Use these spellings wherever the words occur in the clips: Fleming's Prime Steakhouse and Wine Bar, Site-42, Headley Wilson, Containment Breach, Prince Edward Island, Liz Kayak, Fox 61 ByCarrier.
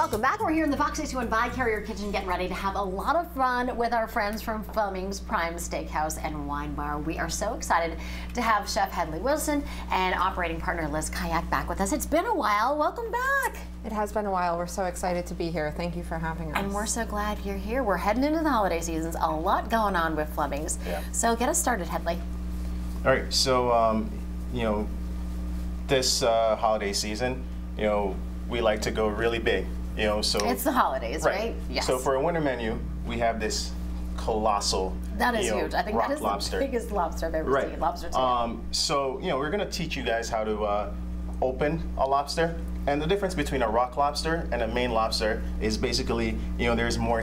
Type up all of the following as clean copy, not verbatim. Welcome back. We're here in the Fox 61 ByCarrier kitchen getting ready to have a lot of fun with our friends from Fleming's Prime Steakhouse and Wine Bar. We are so excited to have Chef Headley Wilson and operating partner Liz Kayak back with us. It's been a while. Welcome back. It has been a while. We're so excited to be here. Thank you for having us. And we're so glad you're here. We're heading into the holiday seasons. A lot going on with Fleming's. Yeah. So get us started, Headley. All right. So, you know, this holiday season, you know, we like to go really big, you know, so. It's the holidays, right? Yes. So for a winter menu, we have this colossal, that is huge. I think that is the biggest lobster I've ever seen. Lobster tail. So, you know, we're going to teach you guys how to open a lobster. And the difference between a rock lobster and a Maine lobster is basically, you know, there's more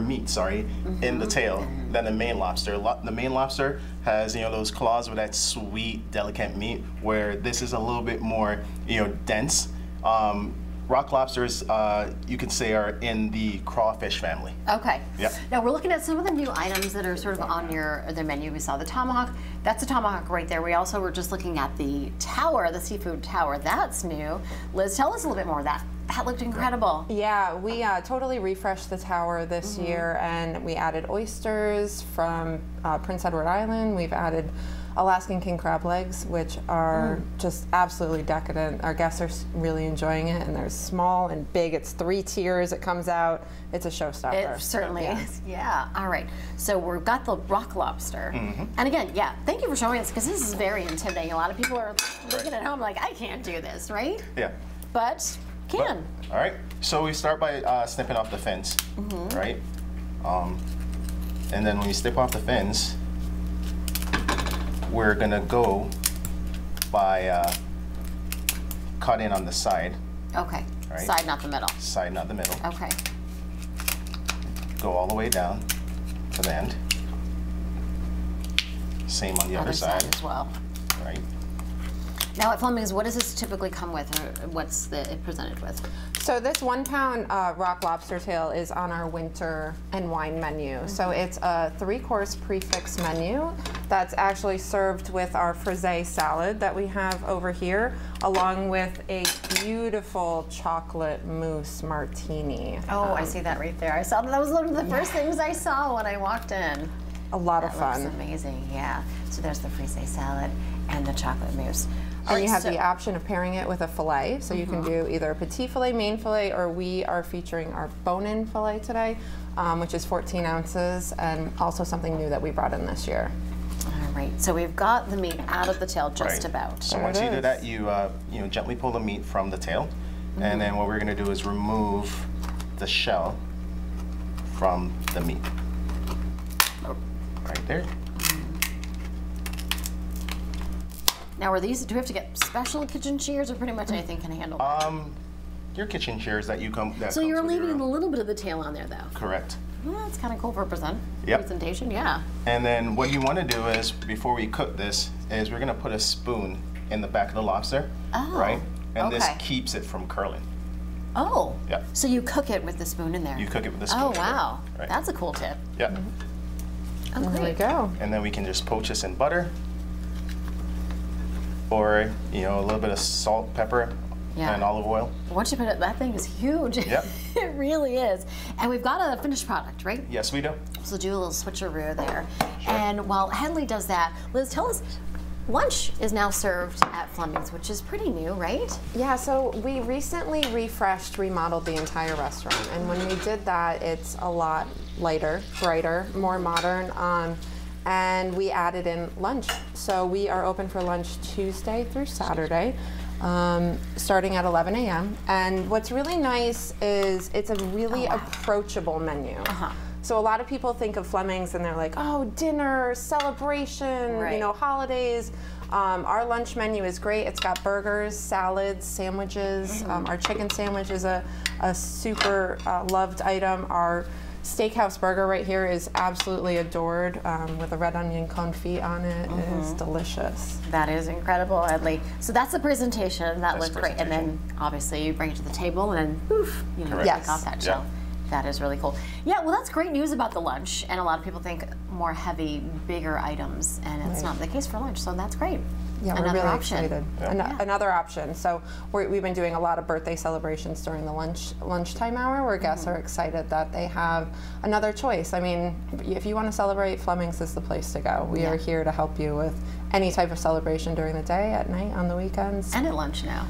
meat, sorry, in the tail than the Maine lobster. The Maine lobster has, you know, those claws with that sweet, delicate meat, where this is a little bit more, you know, dense. Rock lobsters, you could say, are in the crawfish family. Okay. Yep. Now we're looking at some of the new items that are sort of on the menu. We saw the tomahawk. That's a tomahawk right there. We also were just looking at the tower, the seafood tower. That's new. Liz, tell us a little bit more of that. That looked incredible. Yeah, we totally refreshed the tower this year, and we added oysters from Prince Edward Island. We've added Alaskan king crab legs, which are just absolutely decadent. Our guests are really enjoying it, and they're small and big. It's 3 tiers. It comes out. It's a showstopper. It certainly is. Yeah. All right. So we've got the rock lobster. And again, yeah, thank you for showing us, because this is very intimidating. A lot of people are looking at home like, I can't do this, right? Yeah. But can. But, all right. So we start by snipping off the fins, right? And then when you snip off the fins, we're gonna go by cutting on the side. Okay. Right. Side, not the middle. Side, not the middle. Okay. Go all the way down to the end. Same on the other side as well. Right. Now at Fleming's, what does this typically come with, or what's it presented with? So this 1-pound rock lobster tail is on our winter and wine menu. So it's a 3-course prefix menu that's actually served with our frisée salad that we have over here, along with a beautiful chocolate mousse martini. Oh, I see that right there. I saw that was one of the first things I saw when I walked in. A lot of fun. That looks amazing, yeah. So there's the frisée salad and the chocolate mousse. And you have the option of pairing it with a filet, so you can do either a petit filet, Maine filet, or we are featuring our bone-in filet today, which is 14 ounces, and also something new that we brought in this year. All right, so we've got the meat out of the tail just about. So once you do that, you you know, gently pull the meat from the tail, and then what we're going to do is remove the shell from the meat. Right there. Now, are these? Do we have to get special kitchen shears, or pretty much anything can handle that? Your kitchen shears that you come. That so you're leaving a little bit of the tail on there, though. Correct. Well, that's kind of cool for presentation. Yeah. And then what you want to do is, before we cook this, is we're going to put a spoon in the back of the lobster, right? And this keeps it from curling. Oh. Yeah. So you cook it with the spoon in there. You cook it with the spoon. Oh wow, right. That's a cool tip. Yeah. Oh, there we go. And then we can just poach this in butter, or, you know, a little bit of salt, pepper, and olive oil. Once you put it, that thing is huge. Yep. It really is. And we've got a finished product, right? Yes, we do. So do a little switcheroo there. Sure. And while Headley does that, Liz, tell us, lunch is now served at Fleming's, which is pretty new, right? Yeah, so we recently remodeled the entire restaurant. And when we did that, it's a lot lighter, brighter, more modern. And we added in lunch. So we are open for lunch Tuesday through Saturday, starting at 11 a.m. And what's really nice is it's a really approachable menu. So a lot of people think of Fleming's and they're like, oh, dinner, celebration, you know, holidays. Our lunch menu is great. It's got burgers, salads, sandwiches. Our chicken sandwich is a super loved item. Our steakhouse burger right here is absolutely adored, with a red onion confit on it. It is delicious. That is incredible, Headley. So that's the presentation. That looks great. And then obviously you bring it to the table and then poof, you know, take off that shell. That is really cool. Yeah, well, that's great news about the lunch. And a lot of people think more heavy, bigger items, and it's not the case for lunch, so that's great. Yeah, we're really excited. Yeah. Another option. So we've been doing a lot of birthday celebrations during the lunchtime hour where guests are excited that they have another choice. I mean, if you want to celebrate, Fleming's is the place to go. We are here to help you with any type of celebration during the day, at night, on the weekends. And at lunch now.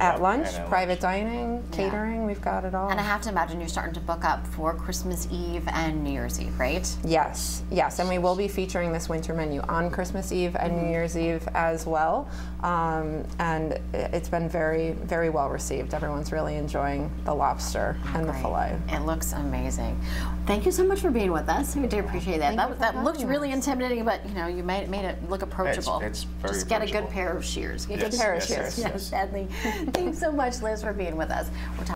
At lunch, private dining, catering, we've got it all. And I have to imagine you're starting to book up for Christmas Eve and New Year's Eve, right? Yes, yes, and we will be featuring this winter menu on Christmas Eve and New Year's Eve as well. And it's been very, very well received. Everyone's really enjoying the lobster and the filet. It looks amazing. Thank you so much for being with us. We do appreciate that. That looked really intimidating, but you know, you made it look approachable. It's very Just get approachable. A good pair of shears. Yes. A good pair of shears. Yes, sadly. Thanks so much, Liz, for being with us. We're